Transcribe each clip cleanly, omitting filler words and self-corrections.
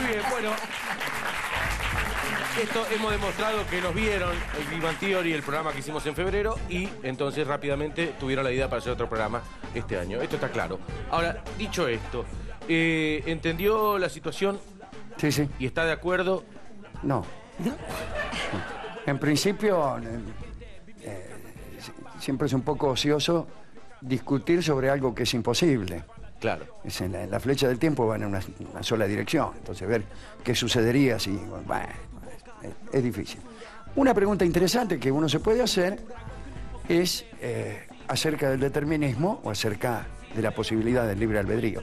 Muy bien, bueno. Esto hemos demostrado que nos vieron el Big Bang Theory, el programa que hicimos en febrero, y entonces rápidamente tuvieron la idea para hacer otro programa este año. Esto está claro. Ahora, dicho esto, ¿entendió la situación? Sí, sí. ¿Y está de acuerdo? No. No. En principio, siempre es un poco ocioso discutir sobre algo que es imposible. Claro. Es en la flecha del tiempo va en una sola dirección. Entonces, ver qué sucedería si... Bueno, es difícil. Una pregunta interesante que uno se puede hacer es acerca del determinismo o acerca de la posibilidad del libre albedrío.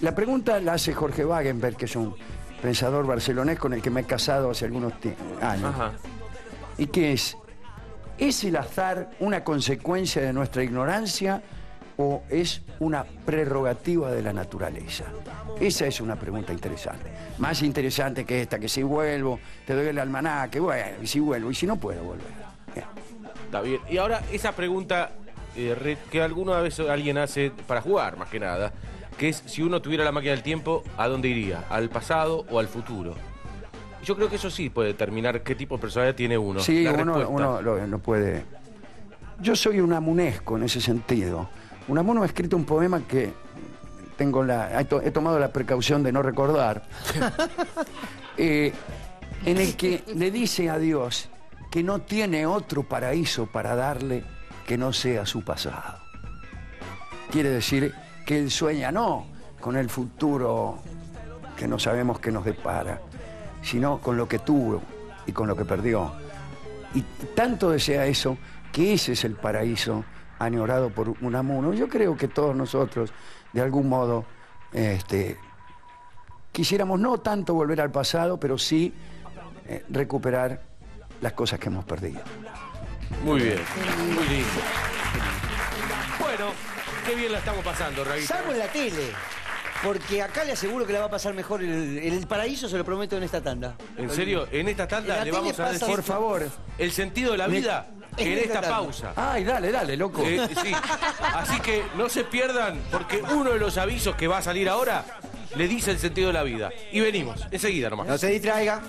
La pregunta la hace Jorge Wagenberg, que es un pensador barcelonés con el que me he casado hace algunos años. Ajá. Y que ¿es el azar una consecuencia de nuestra ignorancia o es una prerrogativa de la naturaleza? Esa es una pregunta interesante. Más interesante que esta, que si vuelvo, te doy el almanaque, bueno, y si vuelvo, y si no puedo volver. Bien. Está bien. Y ahora esa pregunta que alguna vez alguien hace para jugar, más que nada, que es si uno tuviera la máquina del tiempo, ¿a dónde iría? ¿Al pasado o al futuro? Yo creo que eso sí puede determinar qué tipo de personalidad tiene uno. Sí, uno lo puede. Yo soy un unamunesco en ese sentido. Unamuno ha escrito un poema que tengo he tomado la precaución de no recordar, en el que le dice a Dios que no tiene otro paraíso para darle que no sea su pasado. Quiere decir que él sueña no con el futuro que no sabemos qué nos depara, sino con lo que tuvo y con lo que perdió. Y tanto desea eso que ese es el paraíso añorado por Unamuno. Yo creo que todos nosotros, de algún modo, quisiéramos no tanto volver al pasado, pero sí recuperar las cosas que hemos perdido. Muy bien, muy lindo. Bueno, qué bien la estamos pasando, Raguito. Salvo en la tele, porque acá le aseguro que la va a pasar mejor. El paraíso se lo prometo en esta tanda. ¿En serio? ¿En esta tanda le vamos a decir? Por favor. El sentido de la vida... en esta pausa. Ay, dale, dale, loco. Sí. Así que no se pierdan, porque uno de los avisos que va a salir ahora le dice el sentido de la vida. Y venimos, enseguida nomás. No se distraiga.